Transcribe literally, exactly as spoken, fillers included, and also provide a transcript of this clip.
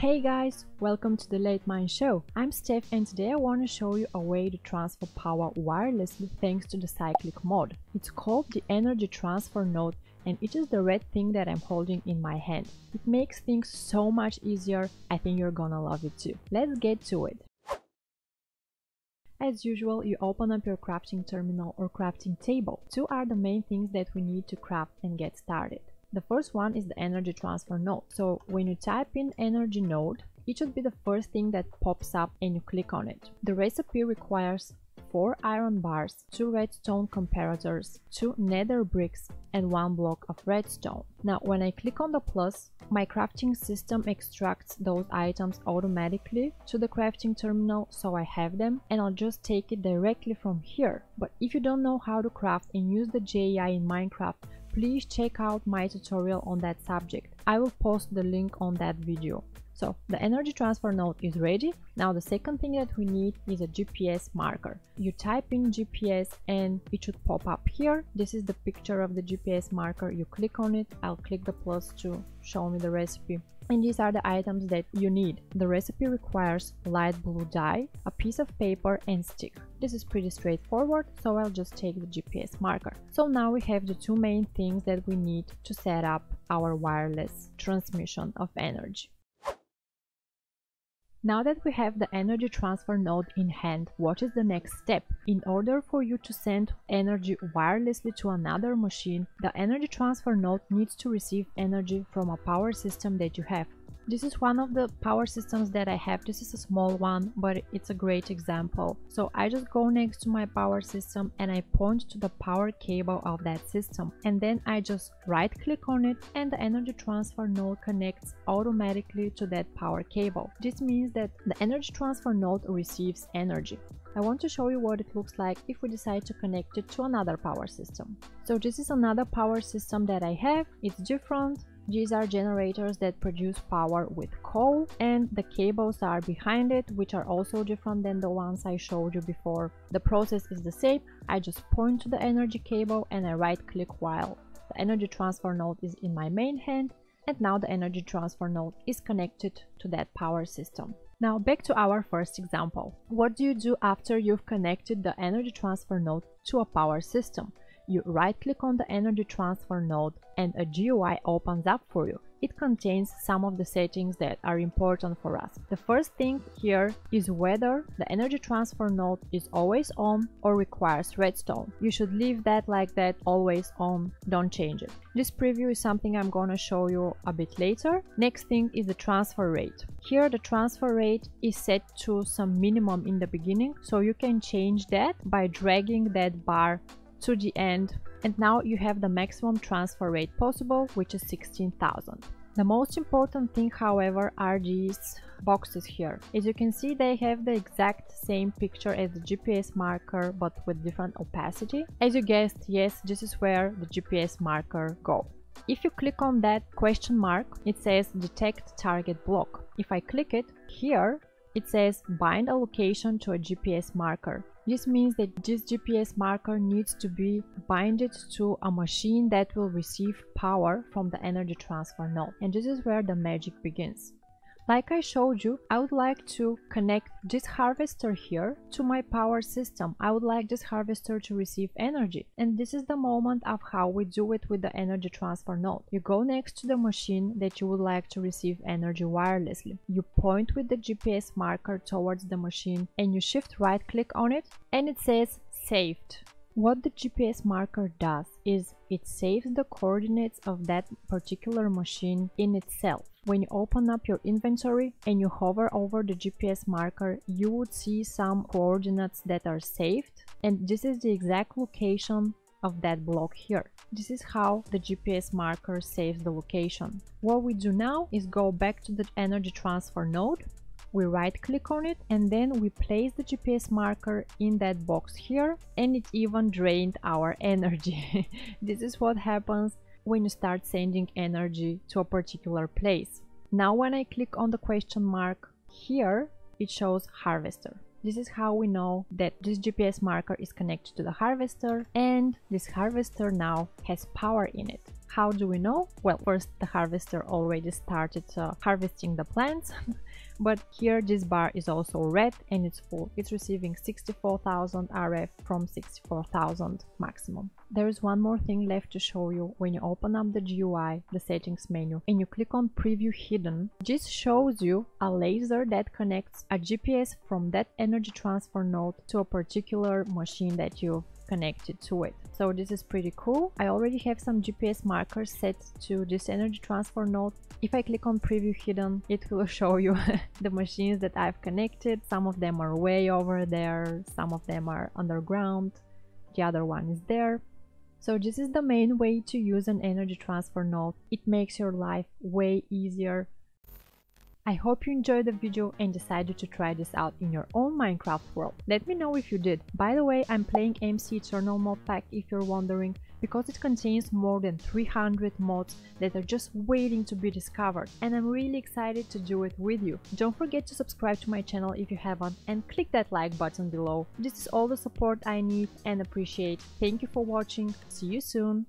Hey guys, welcome to the Late Mine Show. I'm Steph and today I want to show you a way to transfer power wirelessly thanks to the Cyclic Mod. It's called the Energy Transfer Node and it is the red thing that I'm holding in my hand. It makes things so much easier. I think you're gonna love it too. Let's get to it. As usual, you open up your crafting terminal or crafting table. Two are the main things that we need to craft and get started. The first one is the energy transfer node. So when you type in energy node, it should be the first thing that pops up and you click on it. The recipe requires four iron bars, two redstone comparators, two nether bricks and one block of redstone. Now when I click on the plus, my crafting system extracts those items automatically to the crafting terminal, so I have them and I'll just take it directly from here. But if you don't know how to craft and use the J E I in Minecraft, please check out my tutorial on that subject. I will post the link on that video. So the energy transfer node is ready. Now the second thing that we need is a G P S marker. You type in G P S and it should pop up here. This is the picture of the G P S marker. You click on it. I'll click the plus to show me the recipe. And these are the items that you need. The recipe requires light blue dye, a piece of paper and stick. This is pretty straightforward, so I'll just take the G P S marker. So now we have the two main things that we need to set up our wireless transmission of energy. Now that we have the energy transfer node in hand, what is the next step? In order for you to send energy wirelessly to another machine, the energy transfer node needs to receive energy from a power system that you have. This is one of the power systems that I have. This is a small one, but it's a great example. So I just go next to my power system and I point to the power cable of that system. And then I just right click on it and the energy transfer node connects automatically to that power cable. This means that the energy transfer node receives energy. I want to show you what it looks like if we decide to connect it to another power system. So this is another power system that I have. It's different. These are generators that produce power with coal and the cables are behind it, which are also different than the ones I showed you before. The process is the same. I just point to the energy cable and I right click while the energy transfer node is in my main hand, and now the energy transfer node is connected to that power system. Now back to our first example. What do you do after you've connected the energy transfer node to a power system? You right-click on the energy transfer node and a G U I opens up for you. It contains some of the settings that are important for us. The first thing here is whether the energy transfer node is always on or requires redstone. You should leave that like that, always on, don't change it. This preview is something I'm gonna show you a bit later. Next thing is the transfer rate. Here the transfer rate is set to some minimum in the beginning, so you can change that by dragging that bar to the end, and now you have the maximum transfer rate possible, which is sixteen thousand. The most important thing, however, are these boxes here. As you can see, they have the exact same picture as the G P S marker, but with different opacity. As you guessed, yes, this is where the G P S marker goes. If you click on that question mark, it says detect target block. If I click it here, it says bind a location to a G P S marker. This means that this G P S marker needs to be binded to a machine that will receive power from the energy transfer node. And this is where the magic begins. Like I showed you, I would like to connect this harvester here to my power system. I would like this harvester to receive energy. And this is the moment of how we do it with the energy transfer node. You go next to the machine that you would like to receive energy wirelessly. You point with the G P S marker towards the machine and you shift right click on it and it says saved. What the G P S marker does is it saves the coordinates of that particular machine in itself. When you open up your inventory and you hover over the G P S marker, you would see some coordinates that are saved, and this is the exact location of that block here. This is how the G P S marker saves the location. What we do now is go back to the energy transfer node. We right click on it and then we place the G P S marker in that box here, and it even drained our energy. This is what happens when you start sending energy to a particular place. Now when I click on the question mark here, it shows harvester. This is how we know that this G P S marker is connected to the harvester and this harvester now has power in it. How do we know? Well, first the harvester already started uh, harvesting the plants, but here this bar is also red and it's full. It's receiving sixty-four thousand R F from sixty-four thousand maximum. There is one more thing left to show you. When you open up the G U I, the settings menu, and you click on preview hidden, this shows you a laser that connects a G P S from that energy transfer node to a particular machine that you've connected to it. So this is pretty cool. I already have some G P S markers set to this energy transfer node. If I click on preview hidden, it will show you the machines that I've connected. Some of them are way over there, some of them are underground, the other one is there. So this is the main way to use an energy transfer node. It makes your life way easier. I hope you enjoyed the video and decided to try this out in your own Minecraft world. Let me know if you did. By the way, I'm playing M C Eternal mod pack if you're wondering, because it contains more than three hundred mods that are just waiting to be discovered, and I'm really excited to do it with you. Don't forget to subscribe to my channel if you haven't and click that like button below. This is all the support I need and appreciate. Thank you for watching. See you soon.